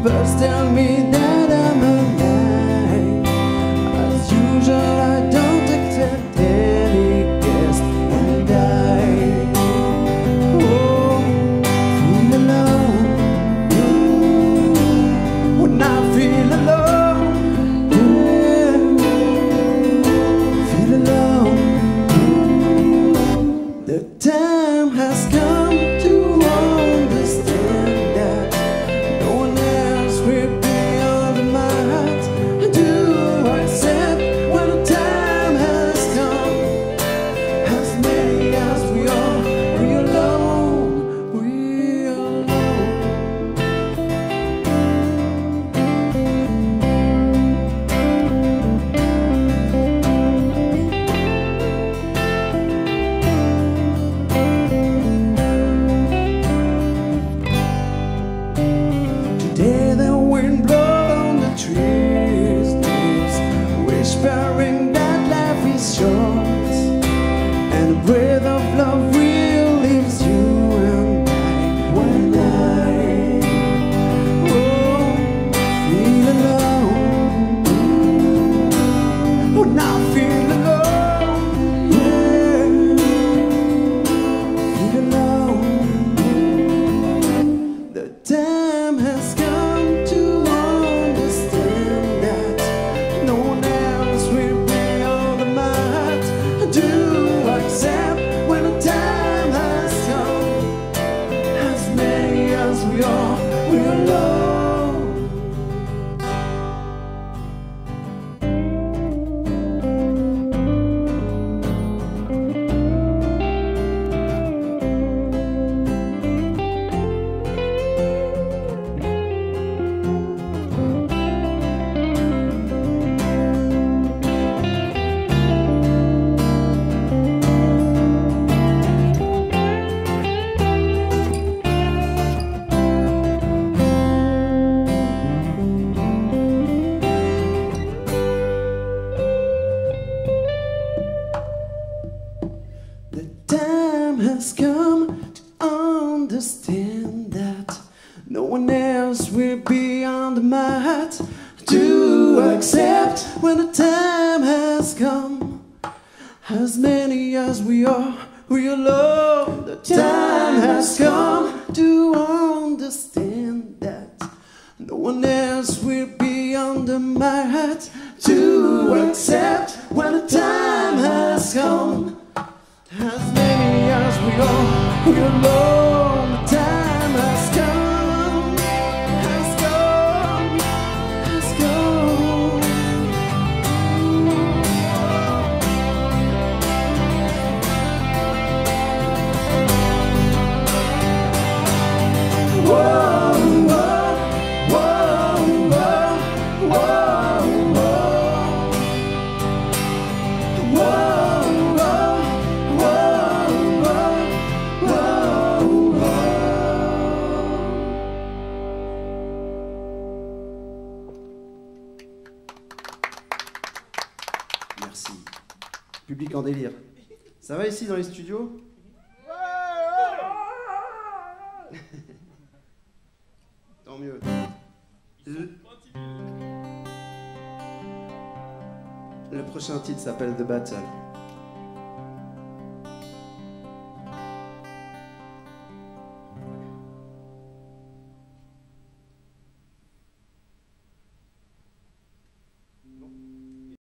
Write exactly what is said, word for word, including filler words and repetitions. First tell me that I'm alive. As usual, I don't accept any guest, and I oh, feel alone. Ooh, when I feel alone, yeah, feel alone. Ooh, the time has come to understand that no one else we're despairing that life is short, and the breath of love will leave you and I when I oh, feel alone. Oh, now I feel alone, yeah, feel alone. The time has come. We are, we are loved. Has come to understand that no one else will be under my hat to accept when the time has come. As many as we are, we are loved. The time has come to understand that no one else will be under my hat to accept when the time has come. As many as we are, we are alone. The time has come, has come, has come. Whoa, whoa, whoa, whoa, whoa, whoa, whoa. Merci. Public en délire. Ça va ici dans les studios? Tant mieux. Le... Le prochain titre s'appelle The Battle.